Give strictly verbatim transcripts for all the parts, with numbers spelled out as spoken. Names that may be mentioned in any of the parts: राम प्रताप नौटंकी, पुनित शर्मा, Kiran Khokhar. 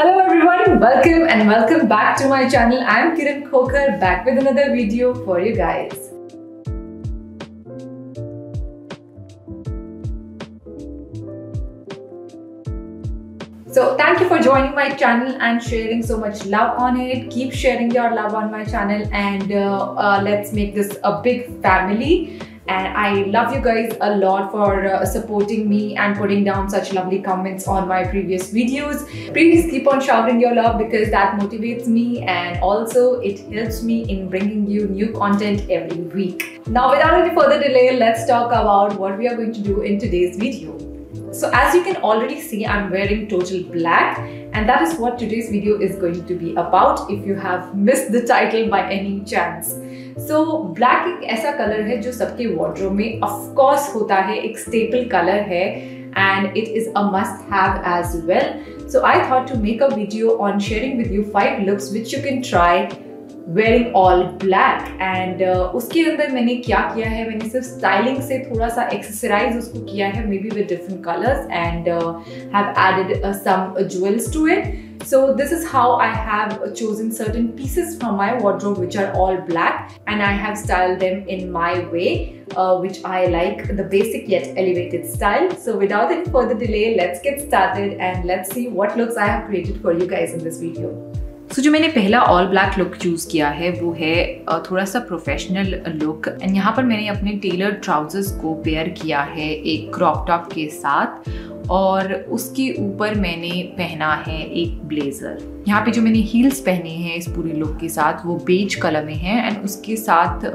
Hello everyone, welcome and welcome back to my channel. I am Kiran Khokhar, back with another video for you guys. So thank you for joining my channel and sharing so much love on it. Keep sharing your love on my channel and uh, uh, let's make this a big family. And I love you guys a lot for uh, supporting me and putting down such lovely comments on my previous videos. Please keep on showering your love because that motivates me and also it helps me in bringing you new content every week. Now without any further delay, let's talk about what we are going to do in today's video. So as you can already see, I'm wearing total black and that is what today's video is going to be about if you have missed the title by any chance. So black एक ऐसा colour है जो सबके wardrobe में of course होता है, एक staple colour है and it is a must have as well. So I thought to make a video on sharing with you five looks which you can try wearing all black. And uh, उसके अंदर मैंने क्या किया है, मैंने सिर्फ styling से थोड़ा सा एक्सेसराइज उसको किया है, maybe with different colours and have added some jewels to it. So this is how I have chosen certain pieces from my wardrobe which are all black and I have styled them in my way which I like the basic yet elevated style. So without any further delay let's get started and let's see what looks I have created for you guys in this video. So so, जो मैंने पहला all black look choose किया है वो है थोड़ा सा professional look and यहाँ पर मैंने अपने टेलर ट्राउजर्स को पेयर किया है एक क्रॉप टॉप के साथ और उसके ऊपर मैंने पहना है एक ब्लेज़र. यहाँ पे जो मैंने हील्स पहने हैं इस पूरे लुक के साथ वो बेज कलर में है एंड उसके साथ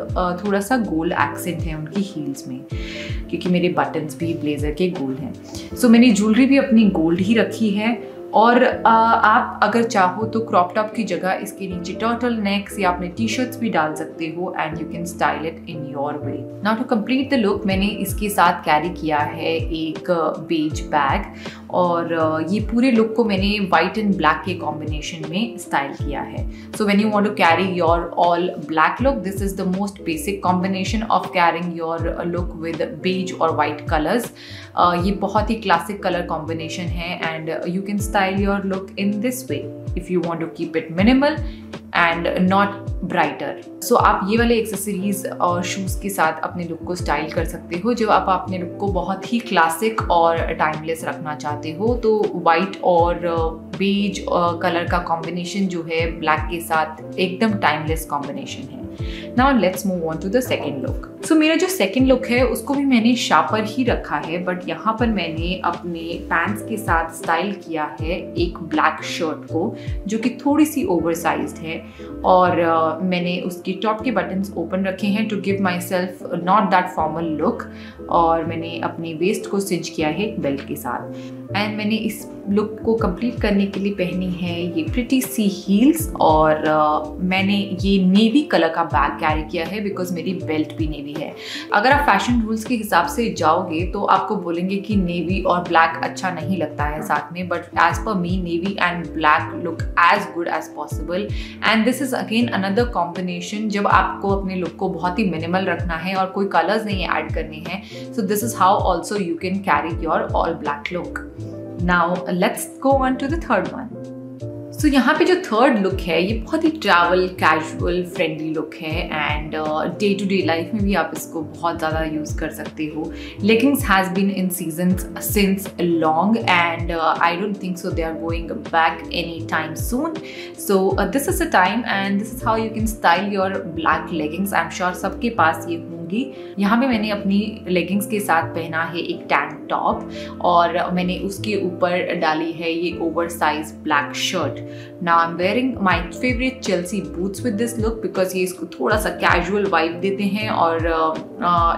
थोड़ा सा गोल्ड एक्सेंट है उनकी हील्स में क्योंकि मेरे बटन्स भी ब्लेज़र के गोल्ड हैं. सो so, मैंने ज्वेलरी भी अपनी गोल्ड ही रखी है और आप अगर चाहो तो क्रॉप टॉप की जगह इसके नीचे टर्टल नेक्स या आपने टी शर्ट्स भी डाल सकते हो and you can style it in your way. Now to complete the look मैंने इसके साथ कैरी किया है एक बेज बैग और ये पूरे लुक को मैंने वाइट एंड ब्लैक के कॉम्बिनेशन में स्टाइल किया है. So when you want to carry your all black look this is the most basic combination of carrying your look with beige और वाइट कलर्स. ये बहुत ही क्लासिक कलर कॉम्बिनेशन है and you can style your look in this way if you want to keep it minimal and not brighter. So आप ये वाले accessories और shoes के साथ अपने लुक को स्टाइल कर सकते हो. जब आप अपने लुक को बहुत ही क्लासिक और टाइमलेस रखना चाहते हो तो वाइट और बेज कलर का कॉम्बिनेशन जो है ब्लैक के साथ एकदम टाइमलेस कॉम्बिनेशन है. Now let's move on to the second look. So मेरा जो second look है उसको भी मैंने शार्पर ही रखा है बट यहाँ पर मैंने अपने पैंट्स के साथ स्टाइल किया है एक ब्लैक शर्ट को जो कि थोड़ी सी ओवरसाइज्ड है और uh, मैंने उसके टॉप के बटन्स ओपन रखे हैं to give myself not that formal look और मैंने अपने वेस्ट को सिंच किया है एक बेल्ट के साथ एंड मैंने इस लुक को कंप्लीट करने के लिए पहनी है ये प्रिटी सी हील्स और uh, मैंने ये नेवी कलर का बैग कैरी किया है बिकॉज मेरी बेल्ट भी नेवी है. अगर आप फैशन रूल्स के हिसाब से जाओगे तो आपको बोलेंगे कि नेवी और ब्लैक अच्छा नहीं लगता है साथ में but as per me navy and black look as good as possible and this is again another combination जब आपको अपने लुक को बहुत ही मिनिमल रखना है और कोई कलर्स नहीं ऐड करने हैं. So this is how also you can carry your all black look. Now let's go on to the third one. So so, यहाँ पे जो थर्ड लुक है ये बहुत ही ट्रैवल कैजुअल फ्रेंडली लुक है and day to day life में भी आप इसको बहुत ज़्यादा यूज़ कर सकते हो. Leggings has been in seasons since long and I don't think so they are going back any time soon. So this is a time and this is how you can style your black leggings. I am sure सबके पास ये होंगी. यहाँ पे मैंने अपनी leggings के साथ पहना है एक टैंक टॉप और मैंने उसके ऊपर डाली है ये over size black shirt. Now I'm wearing my favorite Chelsea boots with this look because ये इसको थोड़ा सा casual vibe देते हैं और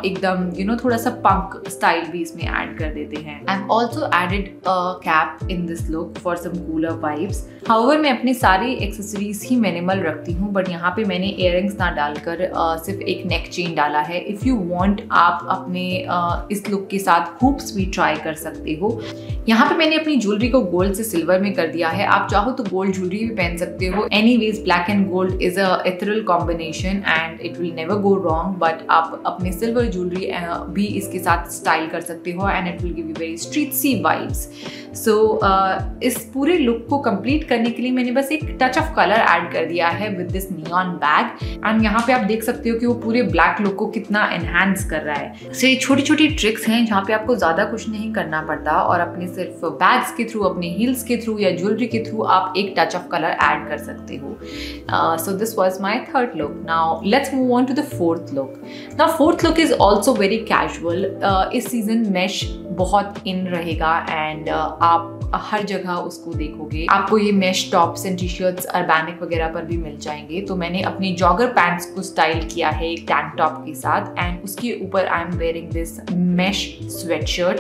एकदम you know थोड़ा सा punk style भी इसमें add कर देते हैं. I've also added a cap in this look for some cooler vibes. However मैं अपने सारे accessories ही minimal रखती हूँ but यहाँ पे मैंने earrings ना डालकर सिर्फ एक neck chain डाला है. If you want आप अपने इस look के साथ hoops भी भी ट्राई कर सकते हो। यहाँ पे मैंने अपनी ज्वेलरी को गोल्ड से सिल्वर में कर दिया है। आप चाहो तो गोल्ड ज्वेलरी भी पहन सकते हो। Anyways, black and gold is a ethereal combination and it will never go wrong. But आप अपने सिल्वर ज्वेलरी भी इसके साथ स्टाइल कर सकते हो and it will give you very streetsy vibes. So so, uh, इस पूरे लुक को कंप्लीट करने के लिए मैंने बस एक टच ऑफ कलर ऐड कर दिया है with this neon bag and यहाँ पे आप देख सकते हो कि वो पूरे ब्लैक लुक को कितना एनहांस कर रहा है। सो ये छोटी छोटी ट्रिक्स हैं जहाँ पे आपको ज़्यादा कुछ नहीं करना पड़ता और अपने सिर्फ बैग्स के थ्रू, अपने हील्स के थ्रू या ज्वेलरी के थ्रू आप एक टच ऑफ कलर ऐड कर सकते हो। So this was my third look. Now let's move on to the fourth look. Now fourth look is also very casual. इस सीजन मैश बहुत इन रहेगा एंड uh, आप हर जगह उसको देखोगे। आपको ये mesh tops and T shirts Urbanic वगैरह पर भी मिल जाएंगे। तो मैंने अपनी जॉगर पैंट्स को स्टाइल किया है एक टैंक टॉप के साथ एंड उसके ऊपर I am wearing this mesh sweat shirt.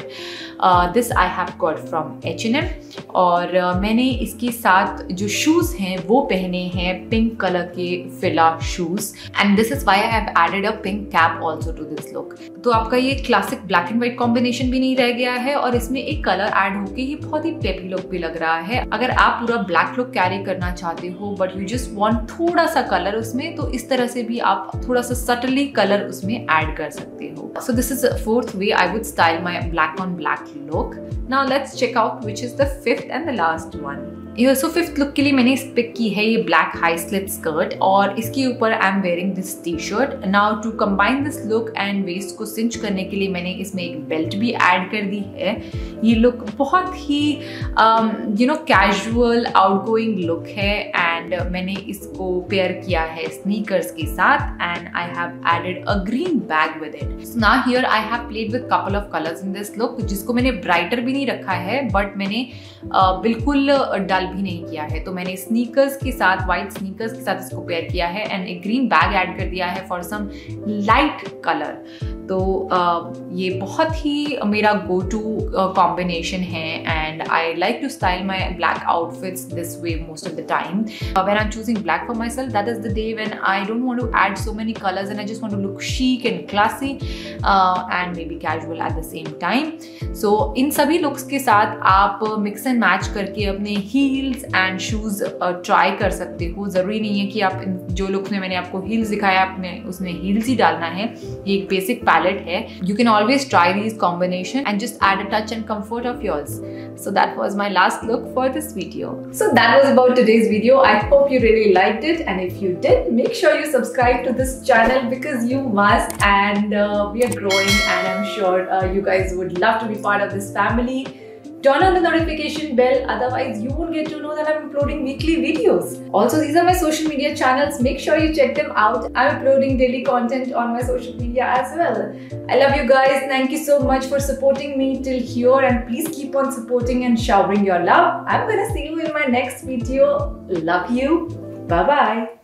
This I have got from H and M और uh, मैंने इसके साथ जो शूज़ हैं वो पहने हैं, पिंक कलर के Fila shoes and this is why I have added a pink cap also to this look. तो आपका ये classic black and white combination भी नहीं रह गया है और इसमें एक कलर ऐड होके ही बहुत ही पेपी लुक भी लग रहा है। अगर आप पूरा ब्लैक लुक कैरी करना चाहते हो बट यू जस्ट वांट थोड़ा सा कलर उसमें, तो इस तरह से भी आप थोड़ा सा सटली कलर उसमें ऐड कर सकते हो। So this is fourth way I would style my black on black look. Now let's check out which is the fifth and the last one. ये सो फिफ्थ लुक के लिए मैंने pick की है ये ब्लैक हाई स्लिट स्कर्ट और इसके ऊपर I am wearing this T shirt. Now to combine this look and waist को सिंच करने के लिए मैंने इसमें एक बेल्ट भी ऐड कर दी है। ये लुक बहुत ही you know casual outgoing look है एंड मैंने इसको पेयर किया है स्नीकर्स के साथ and I have added a green bag with it. Now here I have played with couple of colours in this look, जिसको मैंने ब्राइटर भी नहीं रखा है बट मैंने uh, बिल्कुल डल uh, भी नहीं किया है। तो मैंने स्नीकर्स के साथ, व्हाइट स्नीकर्स के साथ इसको पेयर किया है एंड एक ग्रीन बैग ऐड कर दिया है फॉर सम लाइट कलर। तो uh, ये बहुत ही मेरा गो टू कॉम्बिनेशन है and I like to style my black outfits this way most of the time. When I am choosing black for myself, that is the day when I don't want to add so many colours and I just want to look chic and classy and may be casual at the same time. So इन सभी looks के साथ आप mix and match करके अपने heels and shoes try कर सकते हो। ज़रूरी नहीं है कि आप जो लुक में मैंने आपको हील्स दिखाया आपने उसमें हील्स ही डालना है। ये एक बेसिक palette है। You can always try these combination and just add a touch and comfort of yours. So that was my last look for this video. So that was about today's video. I hope you really liked it and if you did, make sure you subscribe to this channel because you must and uh, we are growing and I'm sure uh, you guys would love to be part of this family. Turn on the notification bell, otherwise you won't get to know that I'm uploading weekly videos. Also, these are my social media channels. Make sure you check them out. I'm uploading daily content on my social media as well. I love you guys. Thank you so much for supporting me till here and please keep on supporting and showering your love. I'm gonna see you in my next video. Love you. Bye-bye.